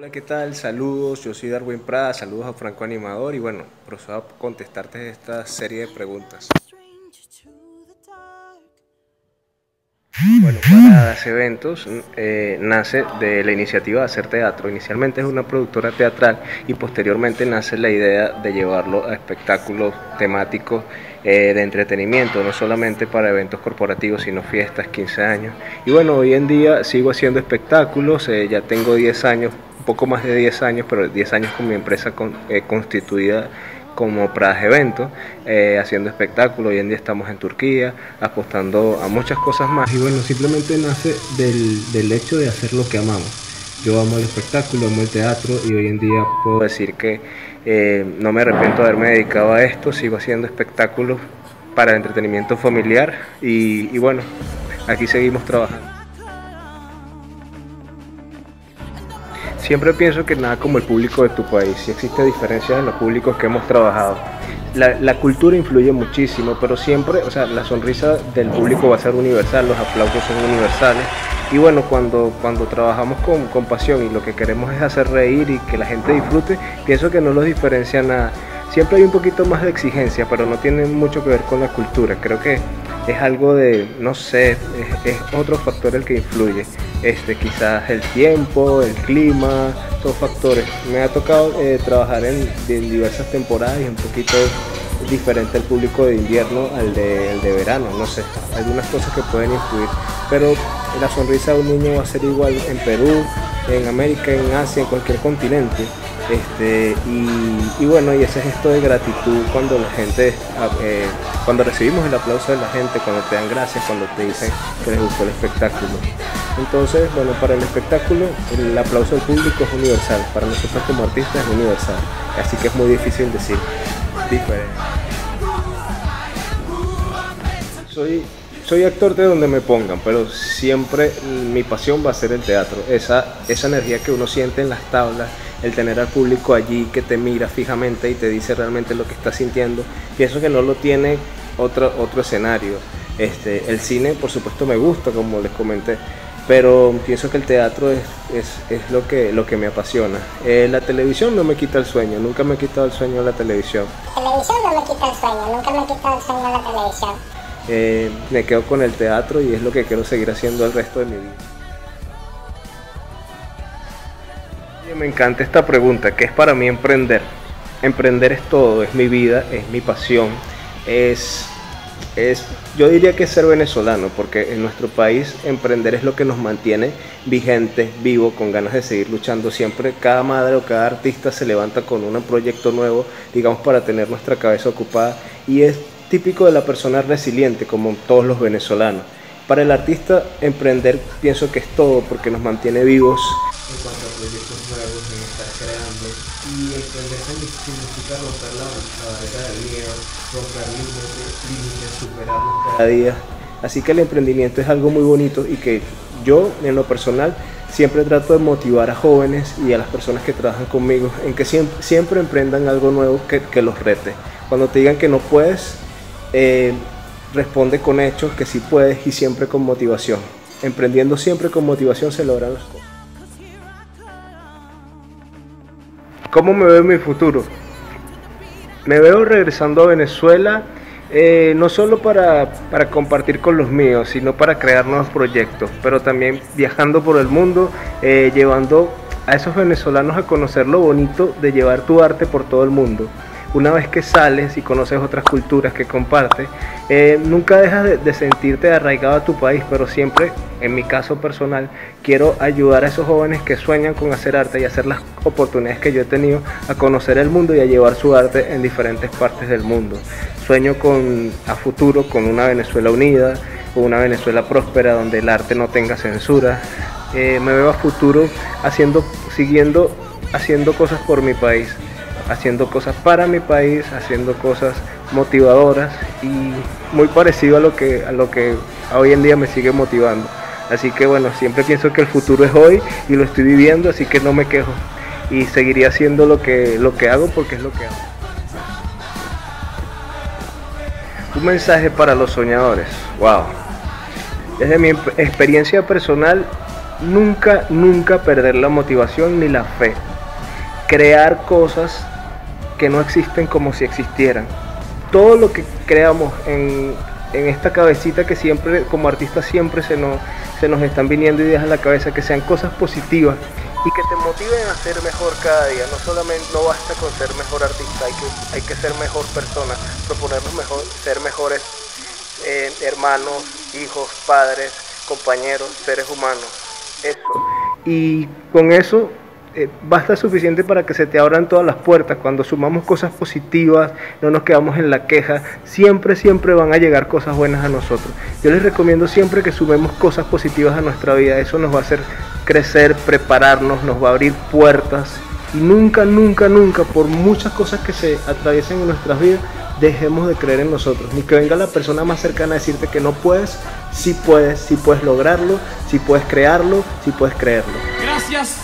Hola, ¿qué tal? Saludos, yo soy Darwin Prada, saludos a Franco Animador y bueno, procedo a contestarte esta serie de preguntas. Bueno, Pradazx Eventos nace de la iniciativa de Hacer Teatro. Inicialmente es una productora teatral y posteriormente nace la idea de llevarlo a espectáculos temáticos de entretenimiento, no solamente para eventos corporativos, sino fiestas, 15 años. Y bueno, hoy en día sigo haciendo espectáculos, ya tengo 10 años, un poco más de 10 años, pero 10 años con mi empresa constituida como Pradazx Eventos, haciendo espectáculos. Hoy en día estamos en Turquía, apostando a muchas cosas más. Y bueno, simplemente nace del hecho de hacer lo que amamos. Yo amo el espectáculo, amo el teatro y hoy en día puedo decir que no me arrepiento de haberme dedicado a esto. Sigo haciendo espectáculos para el entretenimiento familiar y bueno, aquí seguimos trabajando. Siempre pienso que nada como el público de tu país. Sí existen diferencias en los públicos que hemos trabajado. La cultura influye muchísimo, pero siempre, o sea, la sonrisa del público va a ser universal, los aplausos son universales. Y bueno, cuando trabajamos con pasión y lo que queremos es hacer reír y que la gente disfrute, pienso que no los diferencia nada. Siempre hay un poquito más de exigencia, pero no tiene mucho que ver con la cultura. Creo que es algo de, no sé, es otro factor el que influye. Quizás el tiempo, el clima, todos factores. Me ha tocado trabajar en diversas temporadas y un poquito diferente el público de invierno al de verano, no sé, algunas cosas que pueden influir, pero la sonrisa de un niño va a ser igual en Perú, en América, en Asia, en cualquier continente. Y bueno, y ese gesto de gratitud cuando la gente, cuando recibimos el aplauso de la gente, cuando te dan gracias, cuando te dicen que les gustó el espectáculo. Entonces, bueno, para el espectáculo el aplauso del público es universal, para nosotros como artistas es universal, así que es muy difícil decir diferente. Soy actor de donde me pongan, pero siempre mi pasión va a ser el teatro. Esa energía que uno siente en las tablas, el tener al público allí que te mira fijamente y te dice realmente lo que estás sintiendo, pienso que no lo tiene otro escenario. El cine, por supuesto, me gusta, como les comenté, pero pienso que el teatro es lo que me apasiona. La televisión no me quita el sueño, nunca me ha quitado el sueño la televisión. La televisión no me quita el sueño, nunca me ha quitado el sueño la televisión. Me quedo con el teatro y es lo que quiero seguir haciendo el resto de mi vida. Me encanta esta pregunta, ¿qué es para mí emprender? Emprender es todo, es mi vida, es mi pasión, yo diría que es ser venezolano, porque en nuestro país emprender es lo que nos mantiene vigentes, vivos, con ganas de seguir luchando siempre. Cada madre o cada artista se levanta con un proyecto nuevo, digamos, para tener nuestra cabeza ocupada, y es típico de la persona resiliente, como todos los venezolanos. Para el artista, emprender pienso que es todo, porque nos mantiene vivos. En cuanto a proyectos nuevos, en estar creando, y emprender significa romper la barrera del miedo, romper límites, superarlos cada día. Así que el emprendimiento es algo muy bonito y que yo, en lo personal, siempre trato de motivar a jóvenes y a las personas que trabajan conmigo en que siempre emprendan algo nuevo que los rete. Cuando te digan que no puedes, responde con hechos que sí puedes y siempre con motivación. Emprendiendo siempre con motivación se logran las cosas. ¿Cómo me veo en mi futuro? Me veo regresando a Venezuela, no solo para compartir con los míos, sino para crear nuevos proyectos, pero también viajando por el mundo, llevando a esos venezolanos a conocer lo bonito de llevar tu arte por todo el mundo. Una vez que sales y conoces otras culturas que compartes, nunca dejas de sentirte arraigado a tu país, pero siempre, en mi caso personal, quiero ayudar a esos jóvenes que sueñan con hacer arte y hacer las oportunidades que yo he tenido a conocer el mundo y a llevar su arte en diferentes partes del mundo. Sueño a futuro con una Venezuela unida, con una Venezuela próspera donde el arte no tenga censura. Me veo a futuro siguiendo cosas por mi país, haciendo cosas para mi país, haciendo cosas motivadoras y muy parecido a lo que hoy en día me sigue motivando. Así que bueno, siempre pienso que el futuro es hoy y lo estoy viviendo, así que no me quejo y seguiré haciendo lo que hago porque es lo que hago. Un mensaje para los soñadores. Wow. Desde mi experiencia personal, Nunca, nunca perder la motivación ni la fe. Crear cosas que no existen como si existieran. Todo lo que creamos en esta cabecita que siempre, como artistas, siempre se nos están viniendo ideas a la cabeza, que sean cosas positivas y que te motiven a ser mejor cada día. No solamente, no basta con ser mejor artista, hay que ser mejor persona, proponernos mejor, ser mejores hermanos, hijos, padres, compañeros, seres humanos. Eso. Y con eso basta suficiente para que se te abran todas las puertas. Cuando sumamos cosas positivas, no nos quedamos en la queja, siempre van a llegar cosas buenas a nosotros. Yo les recomiendo siempre que sumemos cosas positivas a nuestra vida. Eso nos va a hacer crecer, prepararnos, nos va a abrir puertas. Y nunca, por muchas cosas que se atraviesen en nuestras vidas, dejemos de creer en nosotros. Ni que venga la persona más cercana a decirte que no puedes. Sí puedes lograrlo, sí puedes crearlo, sí puedes creerlo. Gracias.